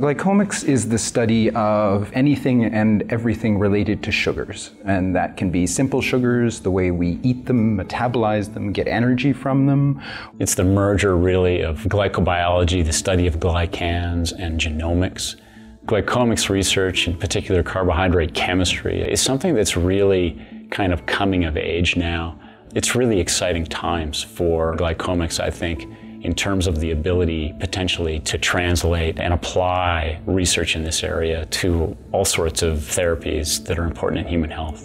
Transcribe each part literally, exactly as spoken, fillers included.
Glycomics is the study of anything and everything related to sugars, and that can be simple sugars, the way we eat them, metabolize them, get energy from them. It's the merger really of glycobiology, the study of glycans, and genomics. Glycomics research, in particular carbohydrate chemistry, is something that's really kind of coming of age now. It's really exciting times for glycomics, I think, in terms of the ability potentially to translate and apply research in this area to all sorts of therapies that are important in human health.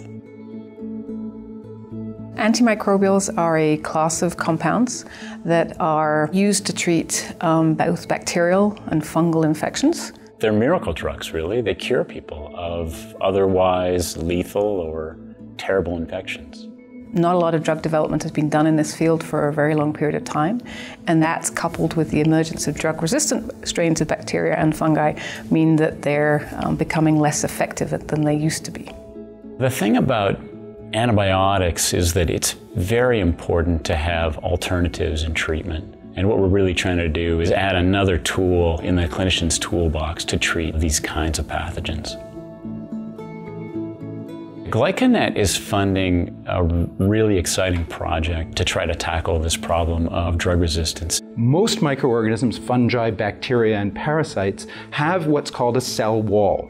Antimicrobials are a class of compounds that are used to treat um, both bacterial and fungal infections. They're miracle drugs, really. They cure people of otherwise lethal or terrible infections. Not a lot of drug development has been done in this field for a very long period of time, and that's coupled with the emergence of drug-resistant strains of bacteria and fungi mean that they're um, becoming less effective than they used to be. The thing about antibiotics is that it's very important to have alternatives in treatment, and what we're really trying to do is add another tool in the clinician's toolbox to treat these kinds of pathogens. Glyconet is funding a really exciting project to try to tackle this problem of drug resistance. Most microorganisms, fungi, bacteria, and parasites have what's called a cell wall.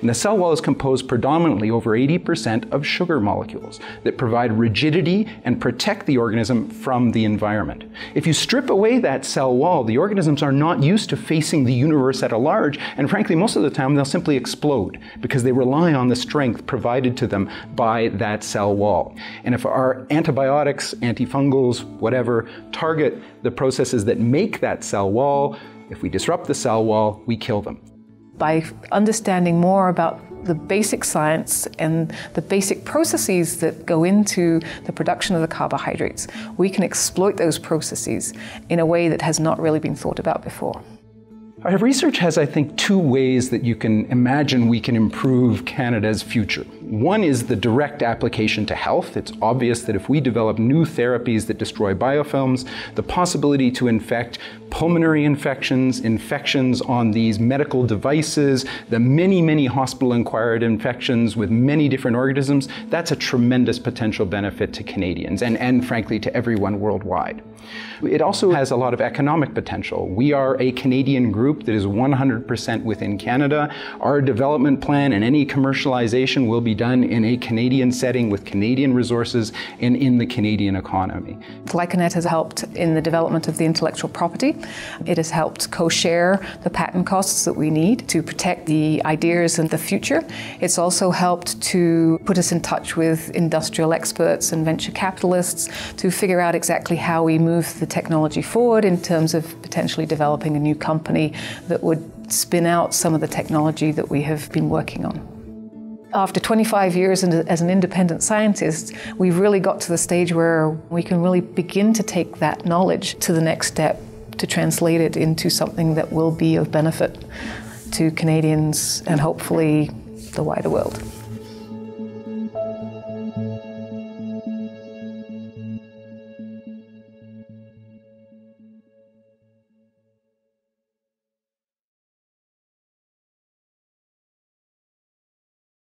And the cell wall is composed predominantly, over eighty percent, of sugar molecules that provide rigidity and protect the organism from the environment. If you strip away that cell wall, the organisms are not used to facing the universe at a large, and frankly, most of the time, they'll simply explode because they rely on the strength provided to them by that cell wall. And if our antibiotics, antifungals, whatever, target the processes that make that cell wall, if we disrupt the cell wall, we kill them. By understanding more about the basic science and the basic processes that go into the production of the carbohydrates, we can exploit those processes in a way that has not really been thought about before. Our research has, I think, two ways that you can imagine we can improve Canada's future. One is the direct application to health. It's obvious that if we develop new therapies that destroy biofilms, the possibility to infect pulmonary infections, infections on these medical devices, the many, many hospital-acquired infections with many different organisms, that's a tremendous potential benefit to Canadians and, and frankly, to everyone worldwide. It also has a lot of economic potential. We are a Canadian group that is one hundred percent within Canada. Our development plan and any commercialization will be done in a Canadian setting with Canadian resources and in the Canadian economy. Glyconet has helped in the development of the intellectual property. It has helped co-share the patent costs that we need to protect the ideas and the future. It's also helped to put us in touch with industrial experts and venture capitalists to figure out exactly how we move the technology forward in terms of potentially developing a new company that would spin out some of the technology that we have been working on. After twenty-five years as an independent scientist, we've really got to the stage where we can really begin to take that knowledge to the next step, to translate it into something that will be of benefit to Canadians and hopefully the wider world.